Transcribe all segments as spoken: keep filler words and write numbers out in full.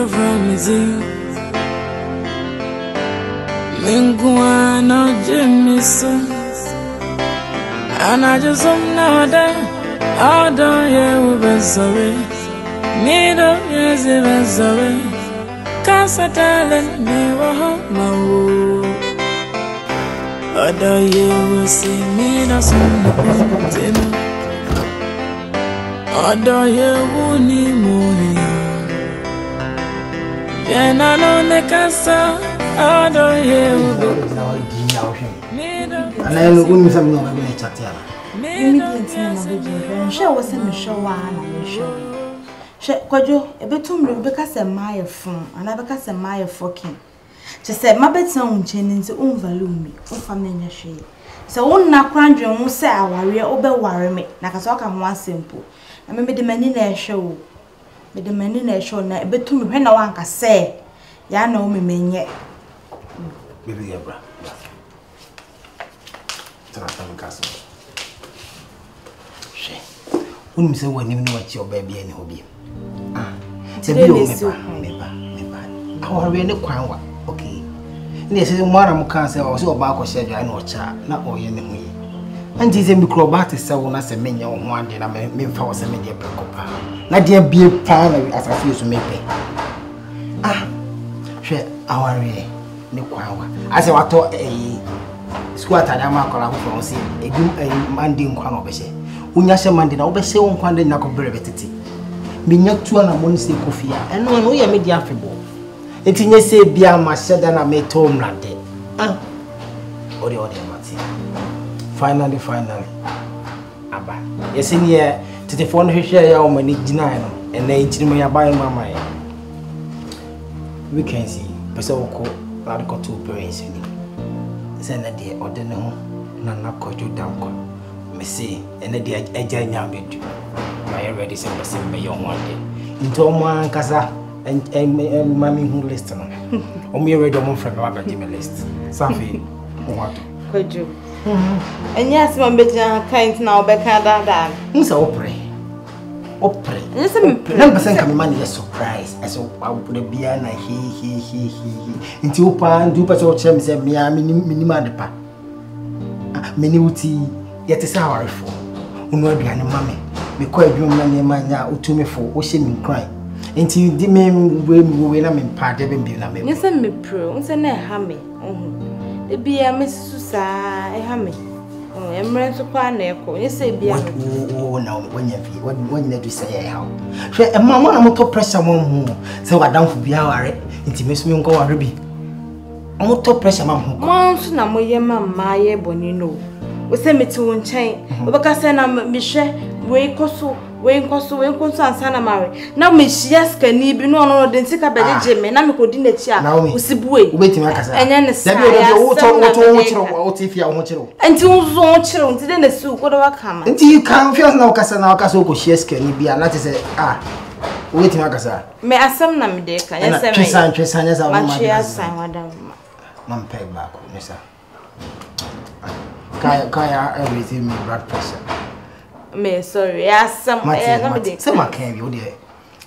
around me. Linguano Jimison, and I just don't know that I don't hear we've been sorry. Need of years, even sorry. Cause I tell it, me, what home my woo. Although you will see me, that's what I'm doing. Although you will need money, then I know they can sell. I don't hear you. And I look with some of my chatter. Maybe I'm sure was in the show. I'm sure. Quadro, a bit to me because a mile from another cast a mile forking. Just said my bed sound chaining to overloom me, or family shade. So one now cranjo won't say I worry over worry me, like a talk and one simple. I may be the men in their show. But the men in their show, a bit to me when no one can say. Ya know me, men yet. Baby, Abra. Tell us some castles. She wouldn't say when you know what your baby and hobby. Ah, today, never, never, never. I will really cry. Okay. This is Madame Cancer or so about Cossager and Ocha, not all in the way. And this is a microbat is so nice and many on one day. I mean, for some media per copper. Not dear be a plan as I refuse to make it. Ah. Our way, no quawa. As I thought a squatter, I'm a call from sea, a good a mandin quanobese. Unyasha mandin, I'll be so on quandin nacoberity. Minyak two and a monster coffee, and no one we are made the affable. It in your say, be a master than I made Tom Lanted. Ah, or the other Martin. Finally, finally. Abba, yes, in here to the phone who share your money denial, and they may buy my mind. We can see. So called radical two parents. Send a dear or dinner, Nana caught you down. Missy, and a dear Ajayamid. My already sent the same beyond one day. In Toma Casa and Mammy who listen. Or me read a month from Robert List. Something. What? Could you? And yes, my bitch, kind now, Becca, that. Who's opera? Opera. Number seven money is surprise as I would be an I he he he he into pan do pass all chums and me a minima de pa. Minuti yet is our for Unodian mammy. Me quite your money mania to me for ocean cry. And you did me when I'm in part of him being a man. Listen me, pro, and a hammy. It be a Miss Susa, a hammy. Emre to paneko you say bia no na wonya fi wonya do say how hwe emma na moto pressure mo hu say wadam fu bia ware ntime so mi nko ware bi moto pressure ma hu mo so na moye mama ye boni no we say meti won chen obaka say na mehwe we koso we nkoso we nkoso ansa na mare na mehia skani bi no no de ntika beje me na mekodi na chi a usibue ubetimi akasa enye ne sa ya wo to wo to wo chiro wo tifia wo chiro enti wo zo chiro enti de na su ko do wakama enti you can feel na wakasa na wakasa wo ko shia skani bi a na te say ah ubetimi akasa me asem na me de ka ya seven twisan twisan ya za wo ma ma chia san wadam ma mpeg ba ko ne sa kaya kaya everything me blood pressure. Me sorry, I some. I not be some can be there.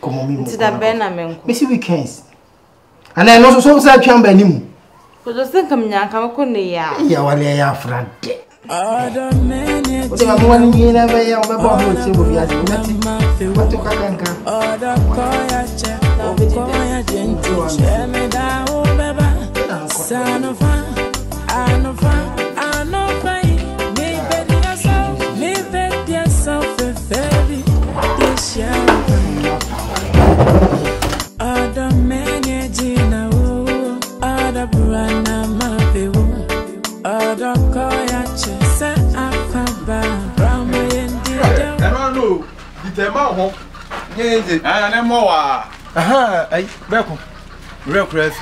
Come on, me. It's that Benna menko. Me see weekends. And I know so so can be nimu. Ko do se kam nyan kam ko ne ya. Ya wale ya frade. I don't mean it. O se ma won ni na be ya o be bo ho ti bo ya. Nati. Wa to ka kan kan. O da ko ya che. O be ko ya gentu. Che me da o baba. Sanofa. Anofa. Other managing a woo, other brand mappy woo, other coya chess and alphabet, brown and dear. I don't know, it's a mouth. Yes, I am more. Aha, I welcome. Real crazy.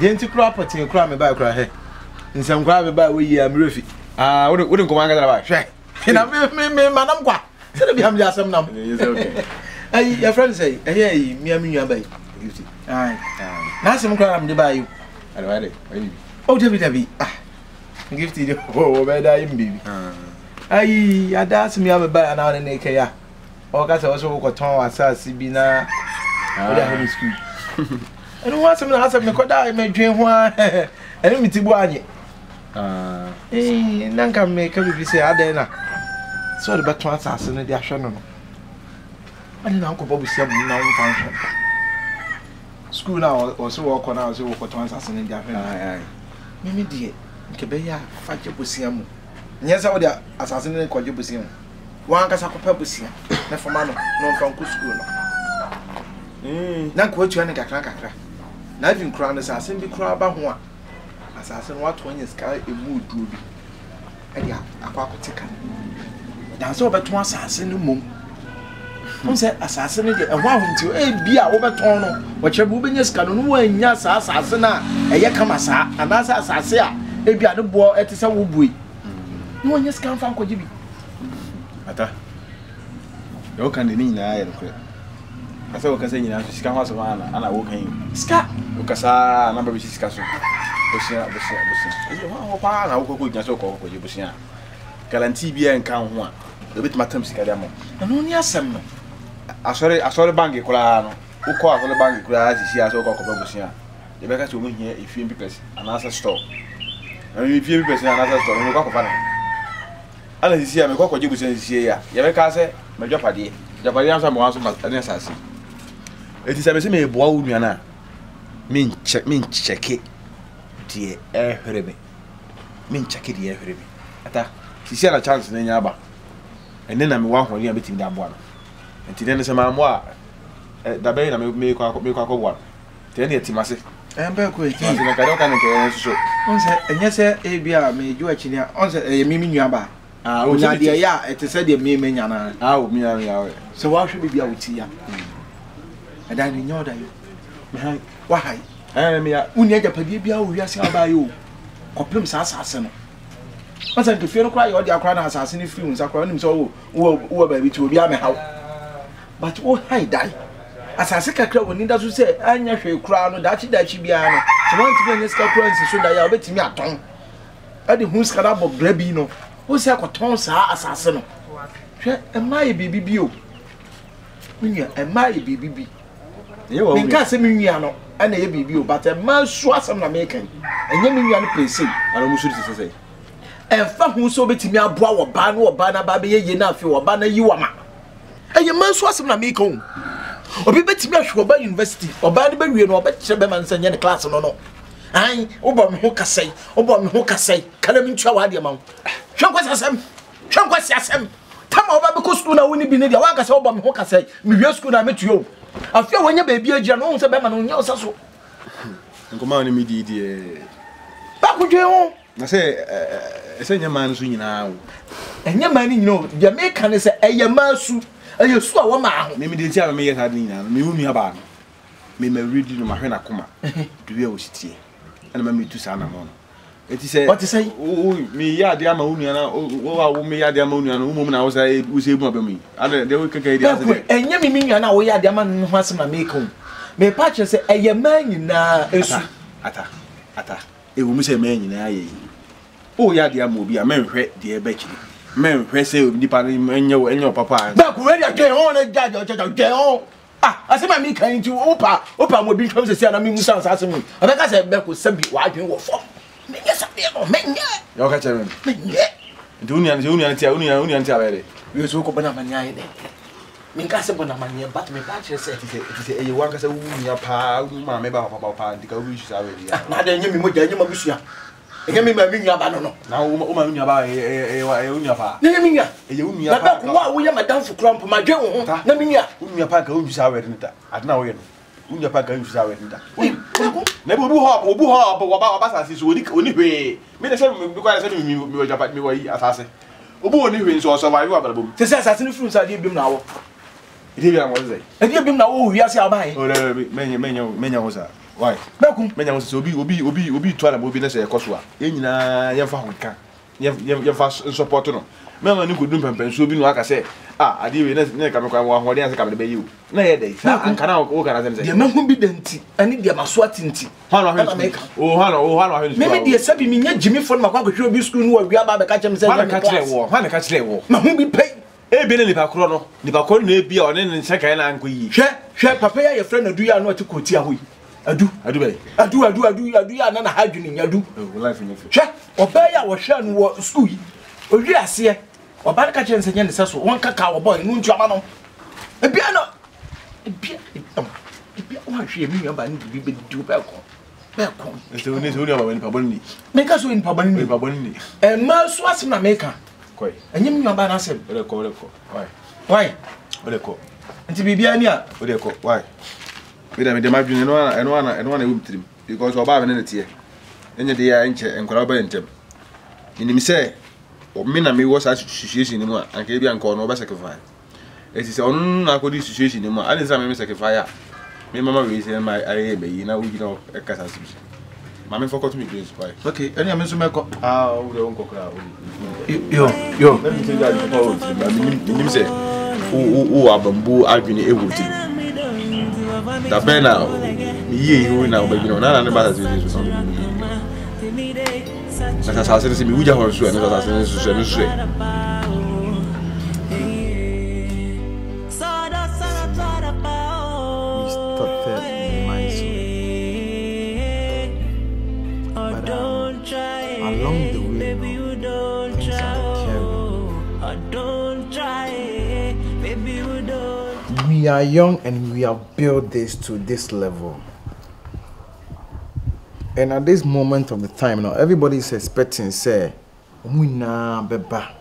Didn't you crop at your crime about cry head? In some crime about we are roofy. I wouldn't go under my shack. And I'm me, Madame Qua. Tell me, I'm just some number. Hey, your friend say, hey, me, I'm your baby. Aye, now some crime to buy you. I don't know it. Oh, Debbie, ah, Gifty, oh, where I am, baby. Aye, I dance me up about an hour in a K. Or got also got on as I see Bina. I don't have school. And once I'm not having a cod, I may dream one and let me buy it. Eh, none can make everybody say, I dare not. So the back one's asking the astronomer. I didn't uncle Bobby said, no function. School now or so walk on our walk at once asking the afternoon. Mimi, dear, Cabella, fat your busiam. Yes, I would assassinate called your busiam. One can suck a purpose, Nefomano, no from good school. Now, quote you and a cracker. Not even crown assassin be crab by one. Assassin, what when you sky a mood do be? And yeah, a quack ticker. Dance over to assassin the moon. Who said assassinated and wound to a beer over tono, which a moving is canon when yas assassina, a yakamasa, and as assassina, a beer the boy at his own boy. No one just can't find what you be. Ata. You can't deny it. I said, okay, you know, she's come out of Anna and I woke him. Scott, Lucasa, number which is Castle. Bushia, Bushia, Bushia. I woke up just so called you, Bushia. Galantibia and count one. The bit Matam Sicadamo. And only a summer. I saw the bank, you call, who called the bank, you call, she has all called Bushia. The beggars to win here if you impress another store. And if you impress another store, you go for it. And this year, I'm going to go to Bushia. Yavacase, my job idea. The Parians are more an assassin. It is a messenger bold yana. Min check, min check it, dear air hurry. Min check it, dear hurry. Atta, she said a chance in the yaba. And then I'm one for you a bit in that one. And then there's a memoir. The bay I make a one. Then it's massive. And back with things like I don't can so. And yes, A B R may do a china on a mimi yaba. Ah, oh, yeah, it is said the mimi yana. Oh, me. So why should we be out here? And I know that you. Why? I am here. We need to pay bill. We are seeing about you. Problem is assassin. Once I feel cry, all the cry now assassin is free. Once I cry, I'm so who who baby to be a me how. But oh, I die. Assassin can cry when he doesn't say. I never feel cry. No, that she that she be a no. So once we next cry, we should die. I bet me a ton. I the who's gonna be grabby no. Who's a ton sa assassin no. Am I baby bio? We are am I baby. You can't say me, and a baby, but a man swaps an American, and you mean you are placing, and almost to say. And fuck who so between your brow or ban or banner, baby, enough you are banner, you are. And your man swaps an American. Or be betting me for university, or bad baby, or bet Shabman send your class or no. I, Obam Hoka say, Obam Hoka say, Calamin Chawadiamon. Shankwasasam, Shankwasasam. Come over because Luna will be near the Wakas Obam Hoka say, Mios could I meet you. I feel when you baby a general Sabaman on your sasso. Command me, dear. Back with you. I say, I say, your man swing now. And your man, you know, your make can say, a your man soup, and you saw a man. Maybe they tell me at Adina, me whom you about. May my reading of my friend Akuma to be a city, and maybe to San Amon. It is what to say, oh, me, I the ammonia, oh, me, I the ammonia, and woman, I was able to me. Other they will get it. And you mean, and I wear the man who has my make home. May Patcher say, a young man in a atta atta. It will miss a man in a oh, yeah, dear, will be a man, dear Betty. Men, press it, depending on your and your papa. Back where I get on and judge or get on. Ah, I said, my make into Opa. Opa would become the same. I mean, sounds asking me. And like I said, Beck would send me what you were for. Yes, I mean, you're catching. Dunia and Dunia and Tia, Union and Tia. You took up another night. Minkasabana mania, but my patches said you work as a woman, your pa, mamma, about Pantica, which is already. I didn't mean what you are wishing. I can't remember your banana. Now, woman, you're by a unia. Namia, you're not what my dance crump, my joe. Namia, Unia Paca, who's already at now. Unia Paca, who's already. Never do hop or buha, but about assassins would only way. Made a seven because I said you were about me way assassin. Obo only wins or survivable. This assassin fruits I give him now. Give him now, oh, yes, I'll buy. Many, many, many was that. Why? Welcome, many was to be, will be, will be, will be trying to move in a Cosua. In a Yavahuka. Your fast support. Melanie could do and so be like I say. Ah, I did never come one more day as I can obey you. Nay, they can now organize them. You're not going to be dainty. I need your maswatinti. Hana make. Oh, Hana, oh, Hana. Maybe the Sabi Jimmy from my cockroach school who are about the catch himself and catch their war. Hana catch their war. Now who be paid? Ebene ni bakro no, ni bakro na ebia one ne nsekan na anko yi. Hwe, hwe papa ya friend adu ya no atikoti ahoyi. Adu, adu be. Adu, adu, adu, adu ya na na hadwini nyadu. Life no. Hwe, oba ya wo hwe no wo school yi. Owi ase, oba ka kye nsenye ne saso, won kaka wo boy no ntuama no. Ebia no. Ebia, ebia wo hwe mi nyamba ni bi bi du ba ko. Ba ko. Eto ni so ni baba ni baba ni. Me ka so ni baba ni, baba ni. E ma so asem na me ka. Why? And you know, I said, why? Why? And to be Biania, why? We don't imagine, you know, and one and one whooped him because of our energy. Any day I enter and collaborate him. In him say, or mean, I was as she's in one and gave you and call no sacrifice. It is on our good situation in one. I didn't say, I'm sacrifice. My mamma is in my eye, but you know, we know a castle. Mamma forgot me, please. Okay, any amazing uncle. Yo, yo, let me tell you that Paul, I mean, you say, who who are bamboo, I've been able to. That bear now, ye who now, but you know, none of us is with something. That's how I said to me, we are horse, and that's how I said to say. We are young and we have built this to this level. And at this moment of the time now, everybody is expecting say, "We na beba,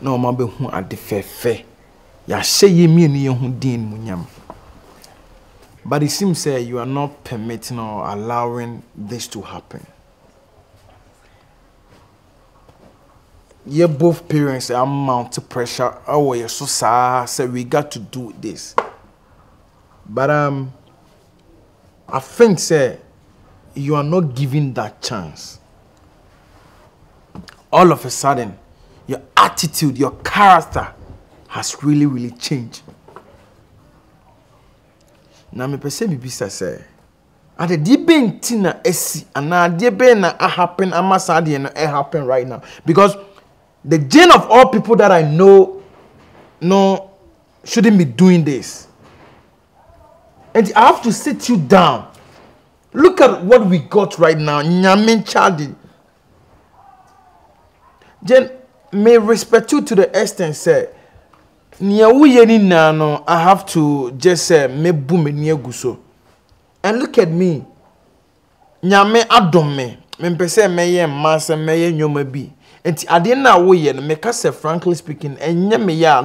no ma be hu adefefe, ya shey mi ni hu din munyam." But it seems say you are not permitting or allowing this to happen. Yeah, both parents are mounting pressure. Oh, you're so sad. So we got to do this. But um, I think, sir, you are not given that chance. All of a sudden, your attitude, your character has really, really changed. Now, me pese mi bisa sir. And the debate tina esi, and the debate na happen. I'm sad, and it happen right now because. The Jane of all people that I know, no, shouldn't be doing this. And I have to sit you down. Look at what we got right now. Nyamin Chadi. Jane, may respect you to the extent, sir. I have to just say, me boom me guso. And look at me. Nyamin adome. Me pese meye masa meye nyomebi. And I didn't know where, frankly speaking, and I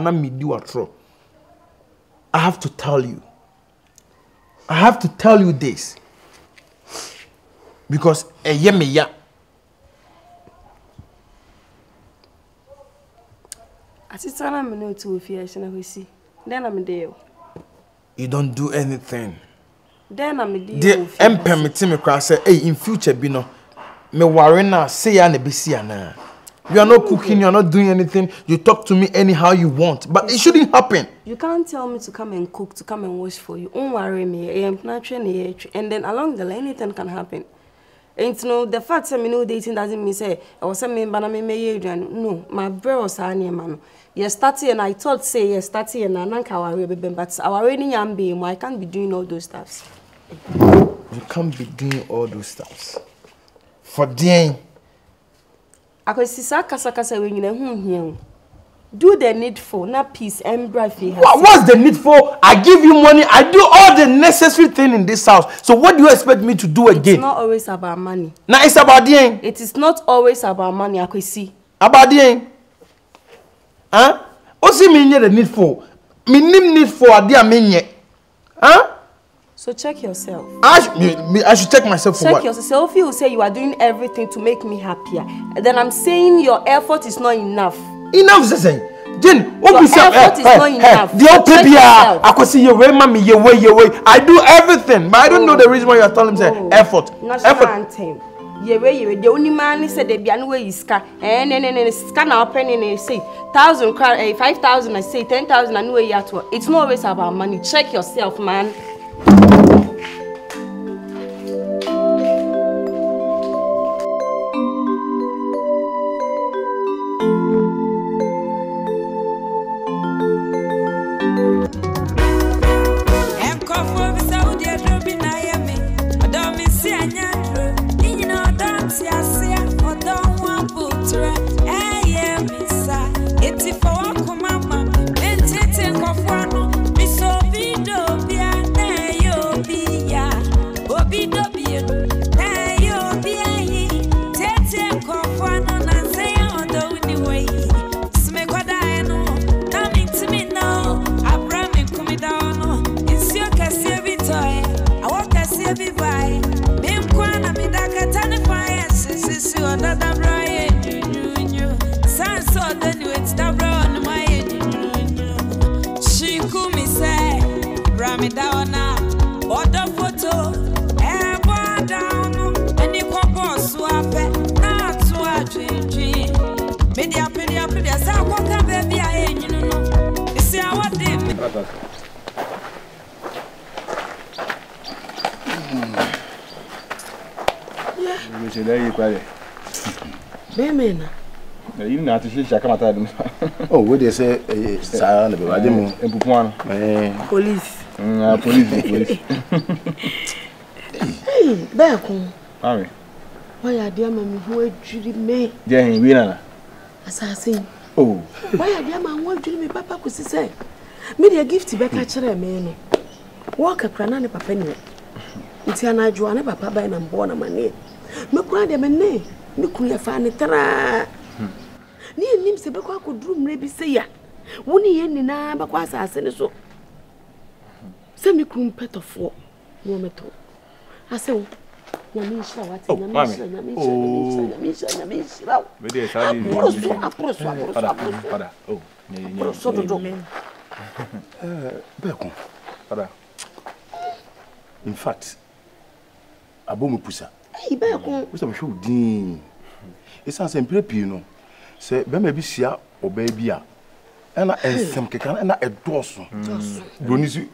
have to tell you. I have to tell you this. Because I you don't do anything. Then I'm the and permitting me to say, hey, in future, Bino, me warena say I be see na. You are not cooking, you are not doing anything. You talk to me anyhow you want. But it shouldn't happen. You can't tell me to come and cook, to come and wash for you. Don't worry me. And then along the line, anything can happen. And you know, the fact that I know dating doesn't mean say, I was saying, no, my brother was saying, man. Yes, thirty and I thought, say, yes, thirty and I can't worry, but I already am being, I can't be doing all those stuffs. You can't be doing all those stuffs. For them. Do the needful, not peace and bravery. What's the needful? I give you money, I do all the necessary thing in this house. So what do you expect me to do again? It's not always about money. Now it's about the end. It is not always about money, I could see. About the end? Huh? What's the meaning of the needful? Meaning needful, I didn't mean it. Huh? So check yourself. I should, I should check myself for what? Check yourself. If you say you are doing everything to make me happier, then I'm saying your effort is not enough. Enough is saying. Jane, what you say? Your effort is not enough. The old people, I could see your way, mommy, your way, your way. I do everything, but I don't know the reason why you are telling me effort. National anthem. Your way, your way. The only man said they be anywhere is scan. Eh, ne ne ne. Scan open and say thousand, five thousand. I say ten thousand. Anywhere you at work. It's not always about money. Check yourself, man. na oda photo e ba down eni kwon so ape na to atwinjin me dia me dia me dia sa kwon ka be bia enyinu no isi awade me yeah me se dai pare be mena you know to see come at oh what they say sir na be wa dem empupuan police na police police hey be kun mami why are dia mami ho adwiri me dia hin we na assassin oh why are dia mami ho adwiri me papa ko sise me dia gift be ka kire me no walk akra na ne papa ni ntia na adwo na papa ba na mbo na mane me kura dia me ne me kura fa ne tra ni nim se beko akodru mre bi se ya woni ye nina beko asase ne so se mi krum petofo no meto ase wo na mi shira wati na mi shira na mi shira na mi shira na mi shira me de sa ni aproso aproso para oh ni ni aproso do eh beko para in fact abomu pusa eh beko we so me show din esa se prepi no say be me bi sia oba bi a na ensem keka na edoso doni si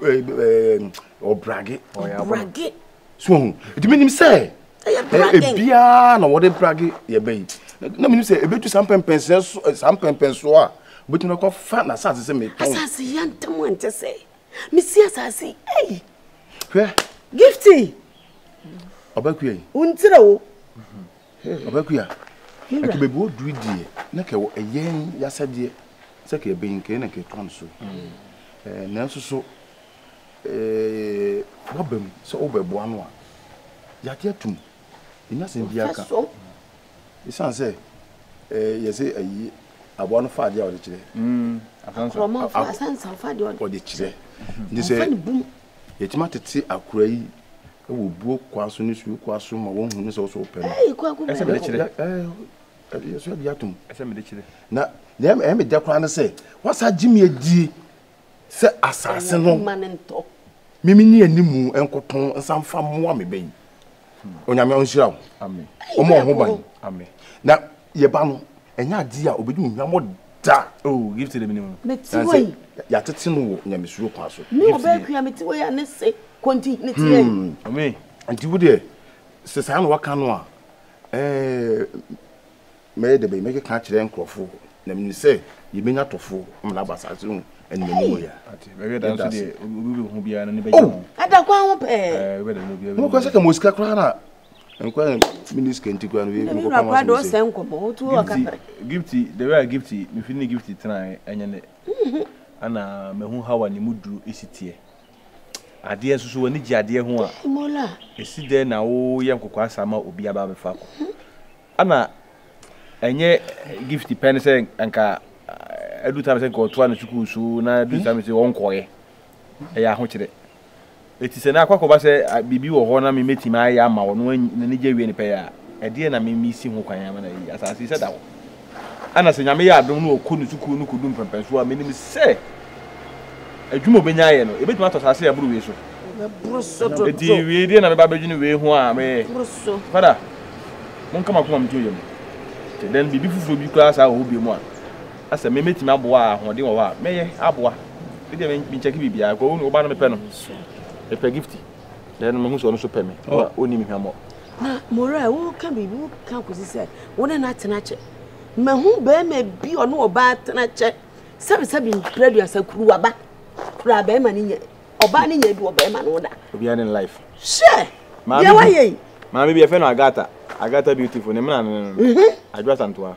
obrage obrage so hu it mean him say e bia na wode brage ye be na me say e betu sampempense sampempenso a betu na ko fa na sase say me ton sase yantam ante say me sia sase ei hwe Gifty oba kuye untira wo oba kuya eke be bo dui die na ke wo eyen yasade se ke be nke na ke ton so eh na so so eh wabem so obebo anu a yate atum ina se bia ka isan se eh ye se ayi abonu fa dia o de kire mm akan so asan san fa dia o de kire ndi se ye tima tete akura yi wo buo kwaso ni su kwaso ma wo hunu so so pe na se be de kire eh yes we are atom ese me de chile na dem em de kwa na say what's a jimi adi say asase no mimi ni animu enkoton nsamfa moa me ben onyame onhyira amen omo ho ban amen na ye ba no enya adi a obedi unwamo da oh Gifty dem ni mo me ti wey ya tete no wo nya mesuro kwa so me obekua me ti wey ya ne se konti ne ti e amen anti wo de se sa na waka no a eh me de be make a catch them crofo. Let me say, you may not offer Mabasazun and Memoria. Very dancer, we will be anybody. Oh, at the ground, eh, whether you will be a Mosca crana and quite a miniscan to go and we will come out of the Gifty, they were Gifty, if you need Gifty try and Anna Mehuhawa and Mudru is it here. I dear Suanija, dear Hua, Mola, is it there now? Yanko Sama will be above a fact. Anna. Enye Gifty pense anka edu time se ko to na chuku su na edu time se won koye e ya ho kire eti se na akwako ba se bibi wo ho na me metim ayi ama wo no ne je wie ni pe ya e de na me mi si ho kwan ama na yi asase se da wo ana se nyame ya adom no oku nu chuku nu kudum pempen so amenim se adwuma obenya aye no ebetim ato asase ya buru we so na buru so to eti we de na me ba bedwini we ho a me buru so fada mon kama kuma mtio yem then bibi fufu bi class a obi mu a asa me metima boa ahode wo a meye aboa bi de me check bibi a ko no ba no me pe no e pe Gifty then me hu so no so pe me oni me hwamo na mora wo ka bibi wo ka ko sise wo na na tena che me hu be me bi ono oba tena che sabe sabe graduate asakuru wa ba kura be ma ni nye oba ni nye bi oba ma no da obi in life she ma ye ma me bi e fe no Agata Agata beautiful ne mna no no adwa santoa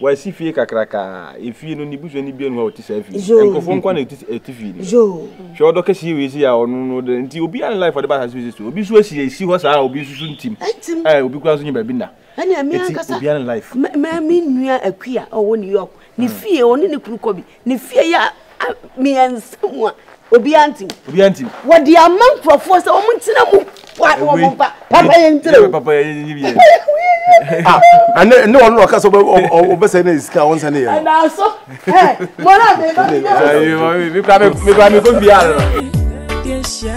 wa si fie kakraka efie no ni buso ni bia no ha oti sa fie enkofo nkwa na eti fie ni jo hwe odo kesi we si ya onu no de nti obi an life odeba ha si so obi so si si ho sa obi susu ntim eh obi kwa so nyi ba bi na ani ami an kasa obi an life ma mi nua akua owo New York ni fie oni ne kuru kobi ni fie ya mi an samwa obi antim obi antim wo de amam profo se o muntina mu papa papa ah and no one no kaso obese na iska won sane ye and also eh mora be no be me me me go vial 点小